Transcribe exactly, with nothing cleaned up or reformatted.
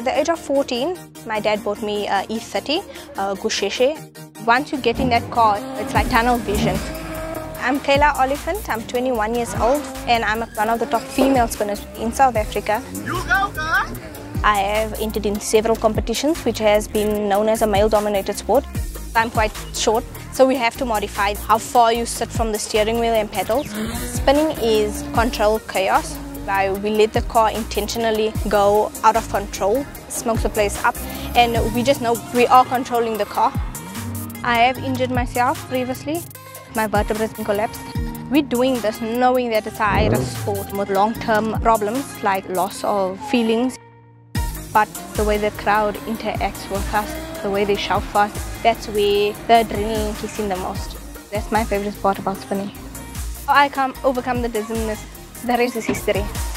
At the age of fourteen, my dad bought me uh, E thirty, uh, Gusheshe. Once you get in that car, it's like tunnel vision. I'm Kayla Oliphant, I'm twenty-one years old, and I'm one of the top female spinners in South Africa. You go, girl! I have entered in several competitions, which has been known as a male-dominated sport. I'm quite short, so we have to modify how far you sit from the steering wheel and pedals. Spinning is controlled chaos. I, we let the car intentionally go out of control, smokes the place up, and we just know we are controlling the car. I have injured myself previously. My vertebrae collapsed. We're doing this knowing that it's a sport with long-term problems like loss of feelings. But the way the crowd interacts with us, the way they shout for us, that's where the adrenaline kicks in the most. That's my favorite part about spinning. I can overcome the dizziness. The rest is history.